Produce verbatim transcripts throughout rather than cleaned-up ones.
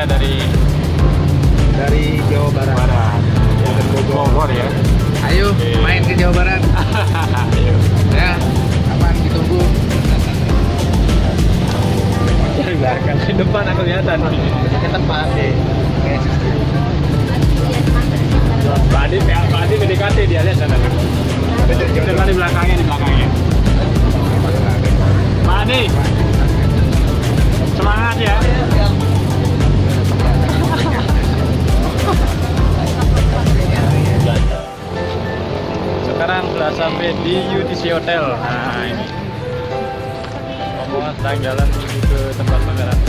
saya dari dari Jawa Barat. Barat. Ya, dari Bogor ya. Ayo okay. Main ke Jawa Barat. Ayo. Ya, kapan ditunggu? Dari belakang ke depan aku kelihatan. Ke tempat sih. Oke. Tadi P L tadi mendekati dia lihat sana. Kita di belakangnya di belakangnya. Mari. Semangat ya. Sekarang sudah sampai di U T C Hotel. Nah ini rombongan sedang jalan menuju ke tempat penggerak.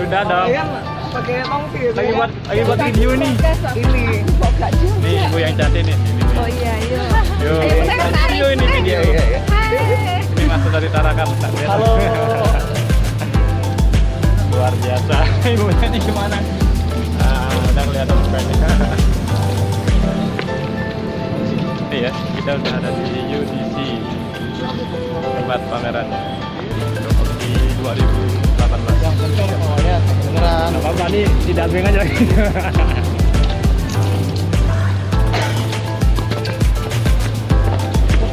Sudah dong. Pakai tongpil. Lagi buat lagi buat video nih. Ini. Nih ibu yang cantik nih. Oh iya iya. Yo. Ayo ini video. Ini masuk dari Tarakan. Halo. Luar biasa. Ibunya ini gimana? Ah, udah kelihatan mukanya. Ini ya, kita udah ada di U T C tempat pamerannya di dua ribu delapan belas. Yang penting pokoknya beneran apa-apa nih, tidak beng aja lagi. Foto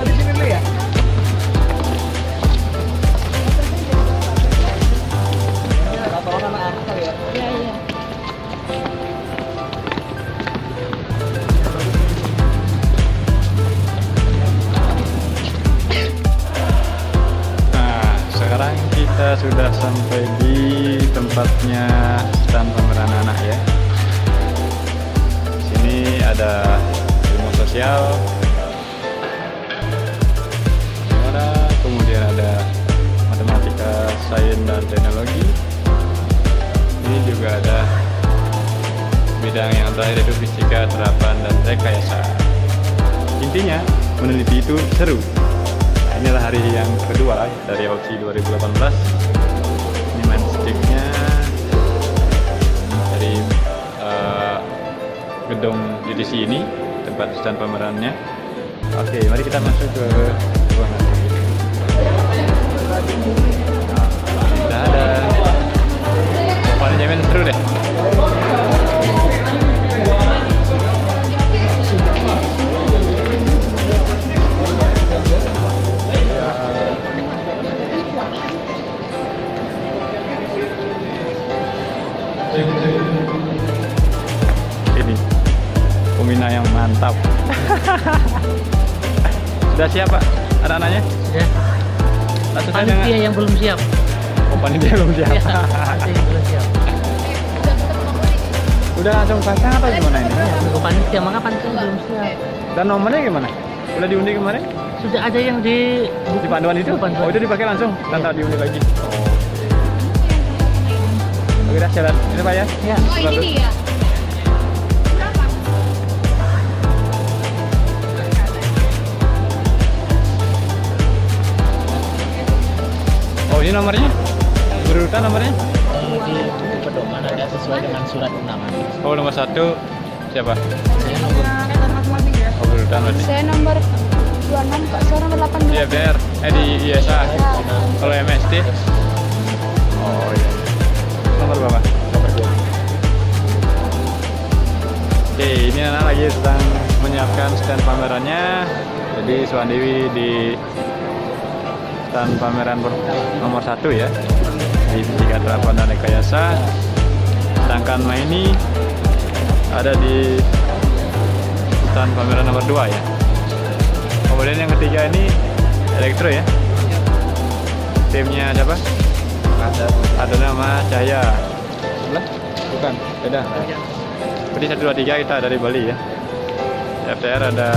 di sini dulu ya? Ini ada tolong sama aktor ya? Iya, iya. Kita sudah sampai di tempatnya stand pameran anak ya. Di sini ada ilmu sosial, kemudian ada matematika, sains dan teknologi. Ini juga ada bidang yang terakhir yaitu fisika, terapan dan rekayasa. Intinya meneliti itu seru. Inilah hari yang kedua dari O P S I dua ribu delapan belas. Ini main sticknya dari uh, gedung U T C ini, tempat stand pamerannya. Oke, mari kita masuk ke ruangan. Nah, sudah ada. Paling jamin seru deh. Ini pembina yang mantap. Sudah siap Pak anak-anaknya? Ya. Panitia yang belum siap. Oh, panitia belum siap. Ya, panitia belum siap. Udah langsung pasang atau gimana ini? Ke panitia, maka panitia belum siap. Dan nomornya gimana? Udah diundi kemarin? Sudah ada yang di di panduan itu. Panduan. Oh, itu dipakai langsung tanpa ya. Diundi lagi. Oh. Kita jalan, ini Pak ya? Iya. Oh ini dia. Berapa? Oh ini nomornya? Berurutan nomornya? Di pedoman ada sesuai dengan surat undangan. Oh nomor satu siapa? Saya nomor oh berurutan berarti? Saya nomor dua puluh enam Pak, saya nomor delapan belas. Di E P R, eh di I S A. Kalau M S T? Oh iya. Nomor berapa? Nomor dua. Oke, ini anak lagi sedang menyiapkan stand pamerannya. Jadi Swandewi di stand pameran nomor satu ya, di Fisika Terapan dan Rekayasa. Sedangkan Maini ada di stand pameran nomor dua ya. Kemudian yang ketiga ini Elektro ya. Timnya siapa? Ada, ada nama Cahaya. Sebelah? Bukan, beda. Jadi satu dua tiga kita dari Bali ya. F T R ada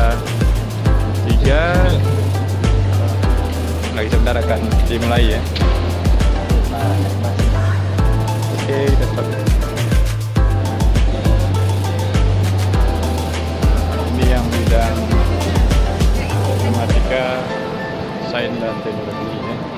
tiga. Lagi sebentar akan dimulai ya. Oke, kita start. Ini yang bidang matematika, sains dan teknologi ya.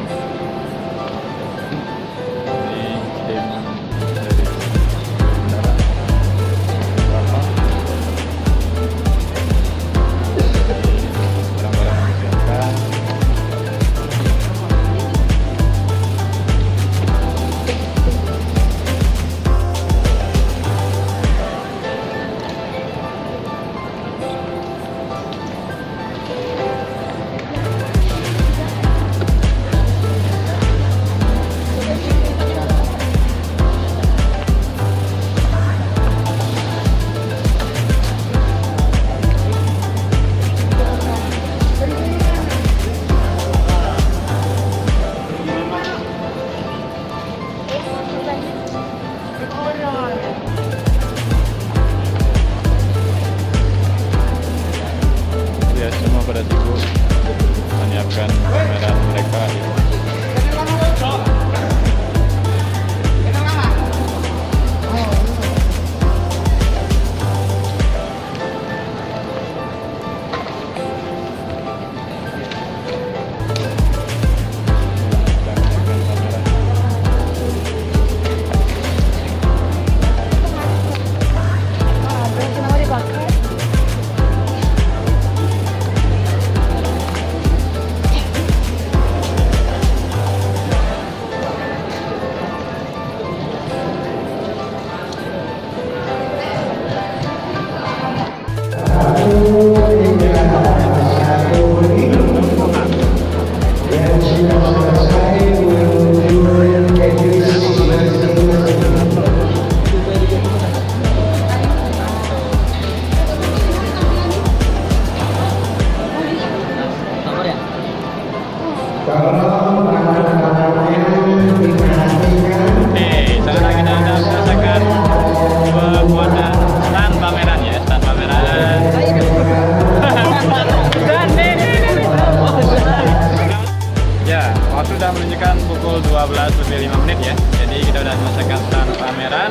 dua belas lebih lima menit ya. Jadi kita udah selesai daftar pameran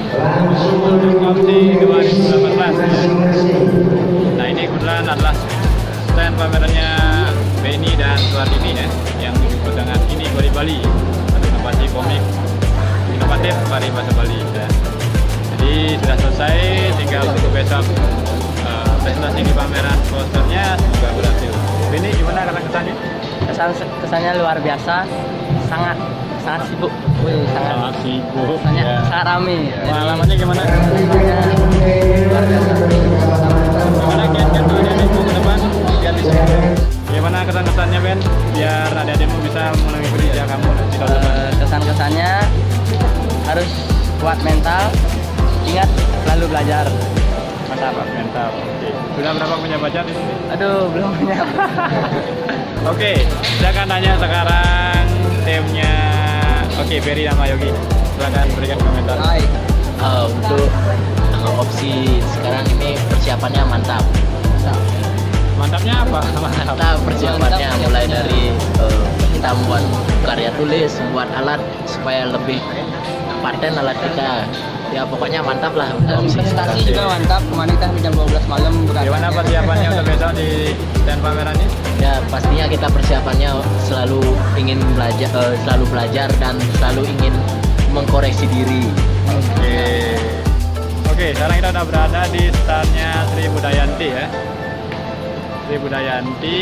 untuk O P S I dua ribu delapan belas. Nah ini kebetulan adalah stand pamerannya Beni dan Suartini ya, yang disebut dengan ini Bali Bali atau inovasi komik inovatif pariwisata Bali ya. Jadi sudah selesai, tinggal tunggu besok uh, presentasi di pameran posternya, semoga berhasil. Beni, gimana kata kesannya? Kesan kesannya luar biasa, sangat sangat sibuk. Wih, sangat, sangat sibuk. Kesannya ya. Sangat ramai. Pengalamannya gimana? Kesannya luar biasa. Gimana kiat-kiatnya nih ke depan? Biar bisa. Gimana kesan-kesannya Ben? Biar adik-adikmu bisa mengikuti kerja kamu di tahun depan. Kesan-kesannya harus kuat mental, ingat selalu belajar. Mantap, mantap. Oke. Sudah berapa punya pacar di sini? Aduh, belum punya. Oke, silakan tanya sekarang timnya. Oke, Feri sama Yogi. Silakan berikan komentar. Hai. Uh, untuk uh, O P S I sekarang ini persiapannya mantap. Mantap. Mantapnya apa? Mantap, mantap persiapannya mantap, mulai mantap. Dari uh, kita membuat karya tulis, membuat alat supaya lebih paten alat kita. Ya pokoknya mantap lah. Presentasi juga mantap, kemarin kita jam dua belas malam. Gimana persiapannya untuk besok di stand pameran ini? Ya pastinya kita persiapannya selalu ingin belajar, uh, selalu belajar dan selalu ingin mengkoreksi diri. Oke, okay. Oke okay, sekarang kita udah berada di standnya Sri Budayanti ya. Sri Budayanti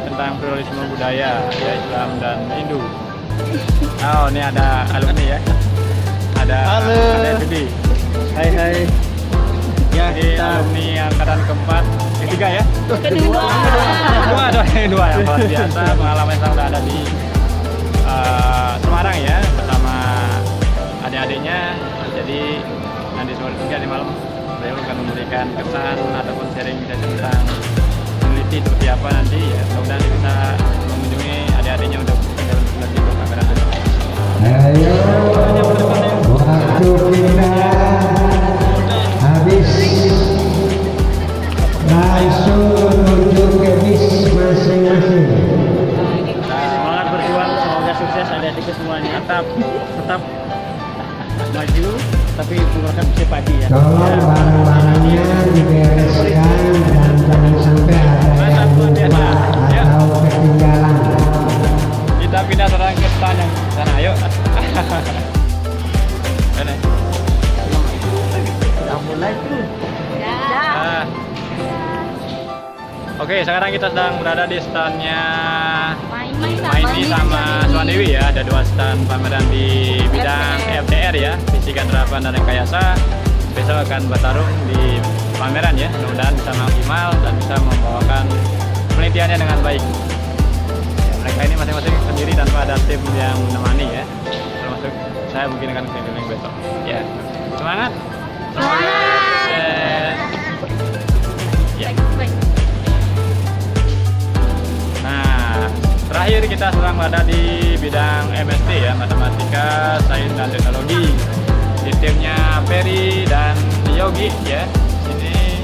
tentang pluralisme budaya, ya Islam dan Hindu. Oh ini ada alumni ya. Ada halo. Ada Didi. Hai hai. Ya, jadi kita alumni angkatan keempat, ketiga ya? Kedua. Kedua ada yang dua ya. Luar biasa pengalaman yang sudah ada di uh, Semarang ya bersama adik-adiknya. Jadi nanti sore nanti malam beliau akan memberikan kesan ataupun sharing tentang peneliti seperti apa nanti ya. Mudah-mudahan bisa mengunjungi adik-adiknya untuk meneliti perkembangan. Ayo. Habis langsung menuju ke bis masing-masing. Semangat berjuang, semoga sukses adik-adik semuanya. Tetap, tetap maju, tapi keluarkan bisa pagi ya. Tolong barang-barangnya dibereskan dan jangan sampai ada yang lupa atau ketinggalan. Kita pindah sekarang ke stand yang sana, ayo. Enak. Nah. Oke, sekarang kita sedang berada di standnya Maini sama Swandewi ya. Ada dua stand pameran di bidang F T R ya, fisika terapan dan rekayasa. Besok akan bertarung di pameran ya. Mudah-mudahan bisa maksimal dan bisa membawakan penelitiannya dengan baik. Ya, mereka ini masing-masing sendiri tanpa ada tim yang menemani ya. Saya mungkin akan keliling besok. Ya, semangat. Semangat. Ya. Nah, terakhir kita sedang berada di bidang M S T ya, matematika, sains dan teknologi. Di timnya Feri dan Yogi ya. Sini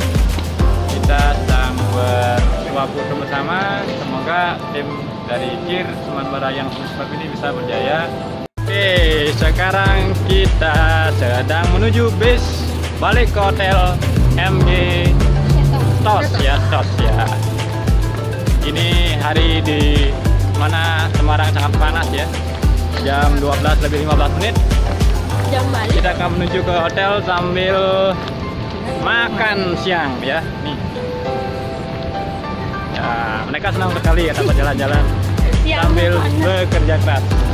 kita sedang berdoa bersama. Semoga tim dari Kir Sumatera yang sempat ini bisa berjaya. Oke, sekarang kita sedang menuju bis balik ke hotel M G Tos ya, Tos ya. Ini hari di mana Semarang sangat panas ya. jam dua belas lebih lima belas menit. Jam balik. Kita akan menuju ke hotel sambil makan siang ya. Nih. Ya, mereka senang sekali ya dapat jalan-jalan sambil bekerja keras.